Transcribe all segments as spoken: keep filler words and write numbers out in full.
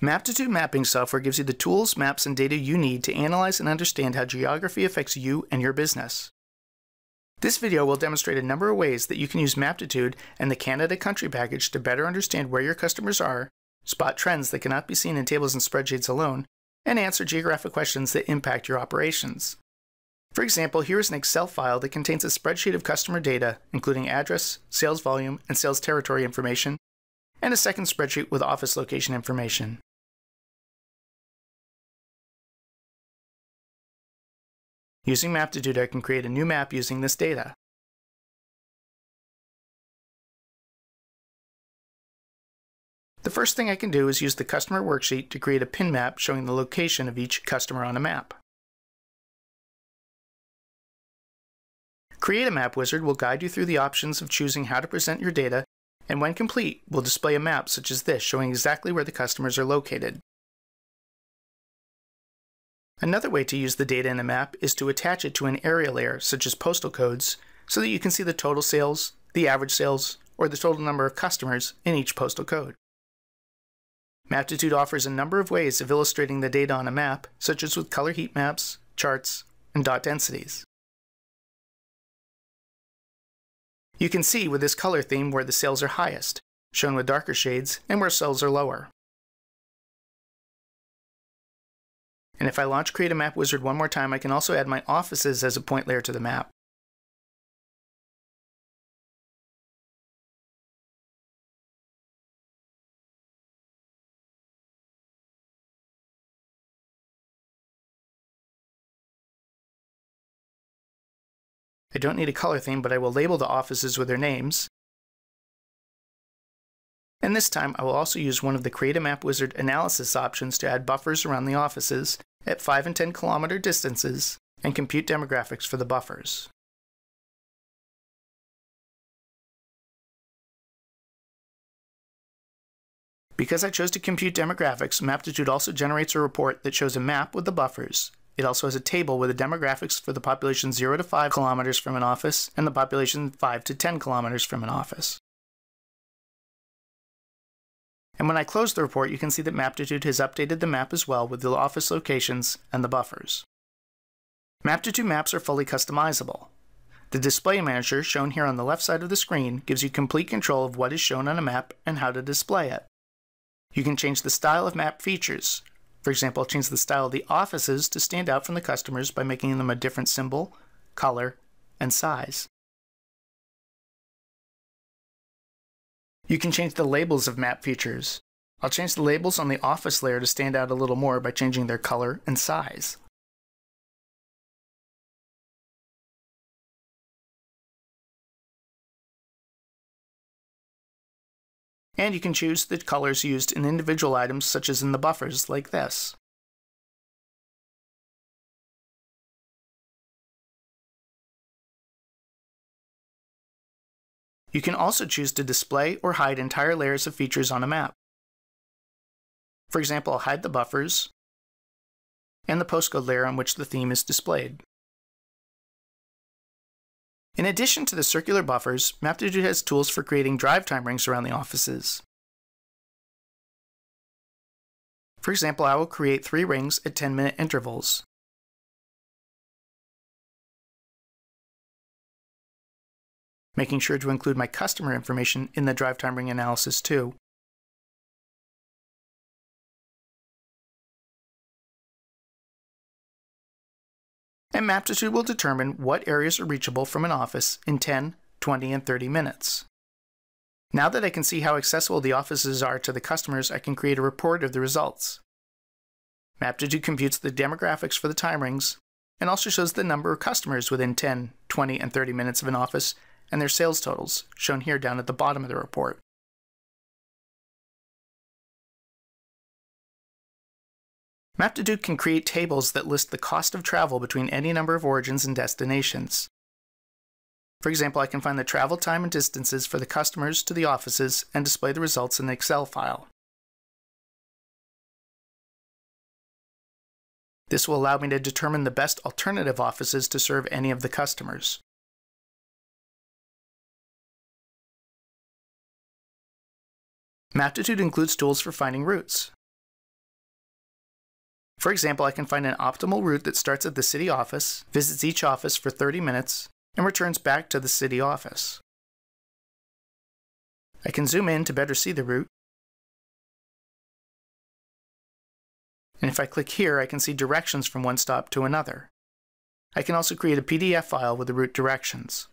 Maptitude mapping software gives you the tools, maps, and data you need to analyze and understand how geography affects you and your business. This video will demonstrate a number of ways that you can use Maptitude and the Canada Country Package to better understand where your customers are, spot trends that cannot be seen in tables and spreadsheets alone, and answer geographic questions that impact your operations. For example, here is an Excel file that contains a spreadsheet of customer data, including address, sales volume, and sales territory information, and a second spreadsheet with office location information. Using Maptitude, I can create a new map using this data. The first thing I can do is use the customer worksheet to create a pin map showing the location of each customer on a map. Create a Map Wizard will guide you through the options of choosing how to present your data, and when complete, will display a map such as this showing exactly where the customers are located. Another way to use the data in a map is to attach it to an area layer, such as postal codes, so that you can see the total sales, the average sales, or the total number of customers in each postal code. Maptitude offers a number of ways of illustrating the data on a map, such as with color heat maps, charts, and dot densities. You can see with this color theme where the sales are highest, shown with darker shades, and where sales are lower. And if I launch Create a Map Wizard one more time, I can also add my offices as a point layer to the map. I don't need a color theme, but I will label the offices with their names. And this time, I will also use one of the Create a Map Wizard analysis options to add buffers around the offices at five and ten kilometer distances and compute demographics for the buffers. Because I chose to compute demographics, Maptitude also generates a report that shows a map with the buffers. It also has a table with the demographics for the population zero to five kilometers from an office and the population five to ten kilometers from an office. And when I close the report, you can see that Maptitude has updated the map as well with the office locations and the buffers. Maptitude maps are fully customizable. The Display Manager, shown here on the left side of the screen, gives you complete control of what is shown on a map and how to display it. You can change the style of map features. For example, change the style of the offices to stand out from the customers by making them a different symbol, color, and size. You can change the labels of map features. I'll change the labels on the office layer to stand out a little more by changing their color and size. And you can choose the colors used in individual items, such as in the buffers, like this. You can also choose to display or hide entire layers of features on a map. For example, I'll hide the buffers and the postcode layer on which the theme is displayed. In addition to the circular buffers, Maptitude has tools for creating drive time rings around the offices. For example, I will create three rings at ten minute intervals. Making sure to include my customer information in the drive time ring analysis too. And Maptitude will determine what areas are reachable from an office in ten, twenty, and thirty minutes. Now that I can see how accessible the offices are to the customers, I can create a report of the results. Maptitude computes the demographics for the time rings and also shows the number of customers within ten, twenty, and thirty minutes of an office and their sales totals, shown here down at the bottom of the report. Maptitude can create tables that list the cost of travel between any number of origins and destinations. For example, I can find the travel time and distances for the customers to the offices and display the results in an Excel file. This will allow me to determine the best alternative offices to serve any of the customers. Maptitude includes tools for finding routes. For example, I can find an optimal route that starts at the city office, visits each office for thirty minutes, and returns back to the city office. I can zoom in to better see the route. And if I click here, I can see directions from one stop to another. I can also create a P D F file with the route directions.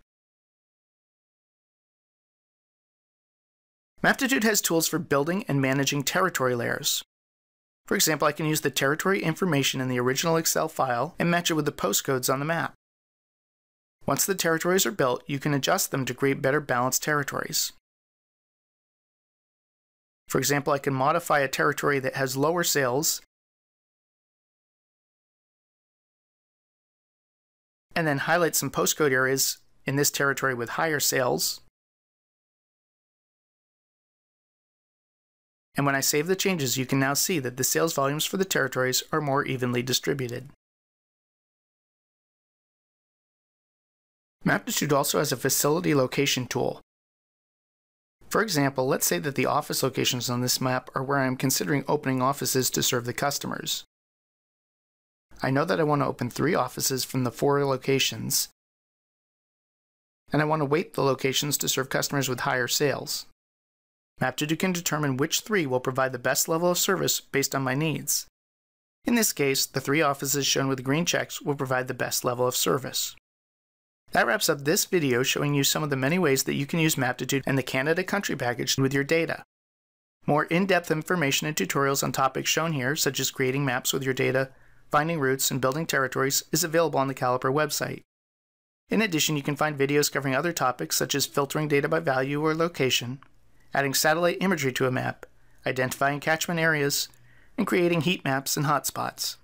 Maptitude has tools for building and managing territory layers. For example, I can use the territory information in the original Excel file and match it with the postcodes on the map. Once the territories are built, you can adjust them to create better balanced territories. For example, I can modify a territory that has lower sales and then highlight some postcode areas in this territory with higher sales. And when I save the changes, you can now see that the sales volumes for the territories are more evenly distributed. Maptitude also has a facility location tool. For example, let's say that the office locations on this map are where I am considering opening offices to serve the customers. I know that I want to open three offices from the four locations, and I want to weight the locations to serve customers with higher sales. Maptitude can determine which three will provide the best level of service based on my needs. In this case, the three offices shown with green checks will provide the best level of service. That wraps up this video showing you some of the many ways that you can use Maptitude and the Canada Country Package with your data. More in-depth information and tutorials on topics shown here, such as creating maps with your data, finding routes, and building territories, is available on the Caliper website. In addition, you can find videos covering other topics such as filtering data by value or location, adding satellite imagery to a map, identifying catchment areas, and creating heat maps and hotspots.